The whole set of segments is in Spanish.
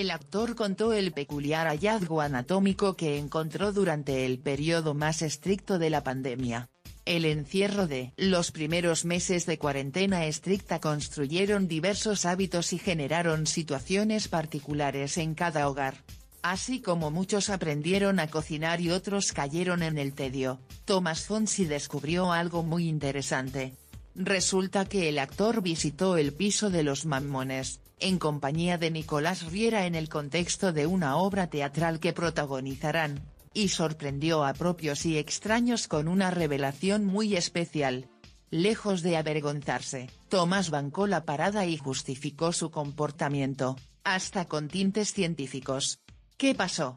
el actor contó el peculiar hallazgo anatómico que encontró durante el periodo más estricto de la pandemia. El encierro de los primeros meses de cuarentena estricta construyeron diversos hábitos y generaron situaciones particulares en cada hogar. Así como muchos aprendieron a cocinar y otros cayeron en el tedio, Tomas Fonzi descubrió algo muy interesante. Resulta que el actor visitó el piso de Los Mammones, en compañía de Nicolás Riera en el contexto de una obra teatral que protagonizarán, y sorprendió a propios y extraños con una revelación muy especial. Lejos de avergonzarse, Tomás bancó la parada y justificó su comportamiento, hasta con tintes científicos. ¿Qué pasó?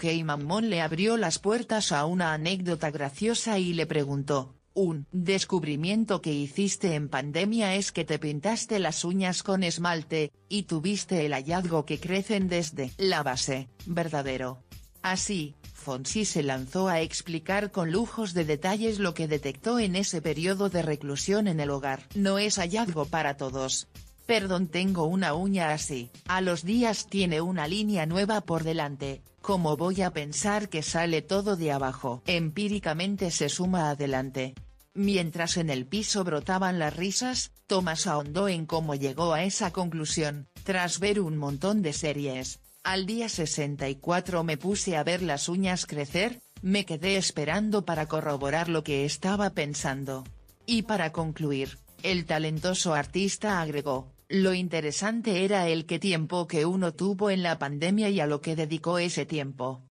Jey Mammón le abrió las puertas a una anécdota graciosa y le preguntó: un descubrimiento que hiciste en pandemia es que te pintaste las uñas con esmalte, y tuviste el hallazgo que crecen desde la base, ¿verdadero? Así, Fonzi se lanzó a explicar con lujos de detalles lo que detectó en ese periodo de reclusión en el hogar. No es hallazgo para todos. Perdón, tengo una uña así, a los días tiene una línea nueva por delante, ¿cómo voy a pensar que sale todo de abajo? Empíricamente se suma adelante. Mientras en el piso brotaban las risas, Tomás ahondó en cómo llegó a esa conclusión, tras ver un montón de series. Al día 64 me puse a ver las uñas crecer, me quedé esperando para corroborar lo que estaba pensando. Y para concluir, el talentoso artista agregó: lo interesante era el que tiempo que uno tuvo en la pandemia y a lo que dedicó ese tiempo.